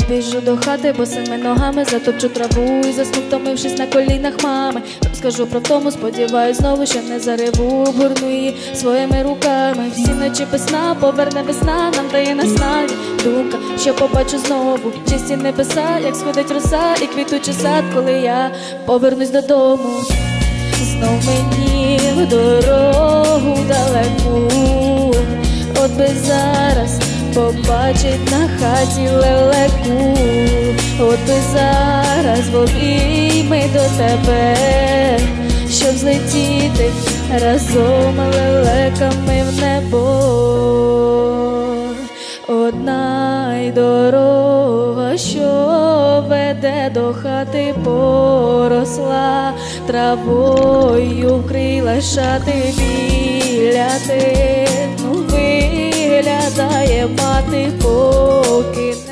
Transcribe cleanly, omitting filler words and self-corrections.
Побіжу до хати босими ногами, затопчу траву і засну, втомившись на колінах мами. Скажу про тому, сподіваюсь знову, що не зариву бурну її своїми руками. Всі ночі без сна, поверне весна, нам дає наснагу думка, що побачу знову чисті небеса, як сходить роса і квітучий сад, коли я повернусь додому. Знов мені в дорогу далеку, от би зараз побачить на хаті лелеку, от би зараз в обійми до тебе, щоб злетіти разом лелеками в небо. Одна й дорога, що веде до хати, поросла травою, вкрила шати біля тину. Глядає мати поки